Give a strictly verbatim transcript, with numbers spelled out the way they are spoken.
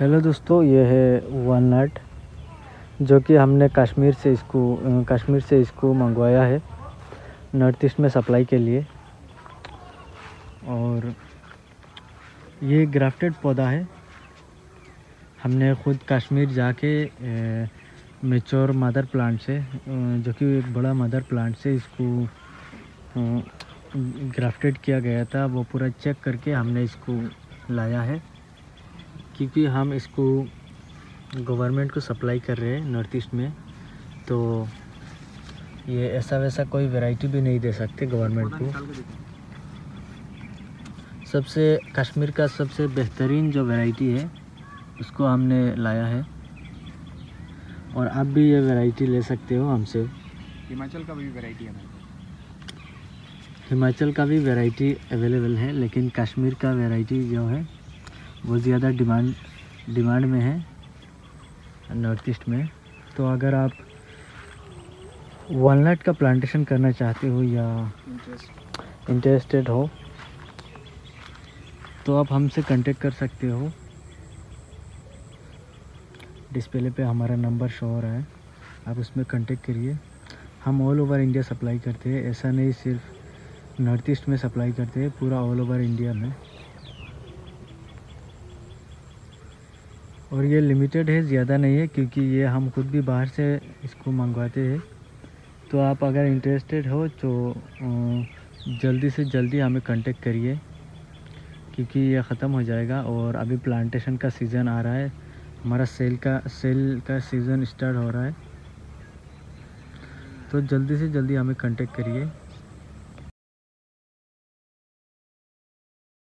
Hello दोस्तों, ये है वालनट जो कि हमने कश्मीर से इसको कश्मीर से इसको मंगवाया है नॉर्थ ईस्ट में सप्लाई के लिए। और ये ग्राफ्टेड पौधा है, हमने ख़ुद कश्मीर जाके मेच्योर मदर प्लांट से जो कि एक बड़ा मदर प्लांट से इसको ग्राफ्टेड किया गया था, वो पूरा चेक करके हमने इसको लाया है क्योंकि हम इसको गवर्नमेंट को सप्लाई कर रहे हैं नॉर्थ ईस्ट में। तो ये ऐसा वैसा कोई वैरायटी भी नहीं दे सकते गवर्नमेंट को। सबसे कश्मीर का सबसे बेहतरीन जो वैरायटी है उसको हमने लाया है और आप भी ये वैरायटी ले सकते हो हमसे। हिमाचल का भी वैरायटी है, हिमाचल का भी वैरायटी अवेलेबल है, लेकिन कश्मीर का वैरायटी जो है वो ज़्यादा डिमांड डिमांड में है नॉर्थ ईस्ट में। तो अगर आप वालनट का प्लांटेशन करना चाहते हो या इंटरेस्टेड हो तो आप हमसे कांटेक्ट कर सकते हो। डिस्प्ले पे हमारा नंबर शो हो रहा है, आप उसमें कांटेक्ट करिए। हम ऑल ओवर इंडिया सप्लाई करते हैं, ऐसा नहीं सिर्फ नॉर्थ ईस्ट में सप्लाई करते हैं, पूरा ऑल ओवर इंडिया में। और ये लिमिटेड है, ज़्यादा नहीं है क्योंकि ये हम खुद भी बाहर से इसको मंगवाते हैं। तो आप अगर इंटरेस्टेड हो तो जल्दी से जल्दी हमें कांटेक्ट करिए क्योंकि ये ख़त्म हो जाएगा और अभी प्लांटेशन का सीज़न आ रहा है, हमारा सेल का सेल का सीज़न स्टार्ट हो रहा है। तो जल्दी से जल्दी हमें कांटेक्ट करिए।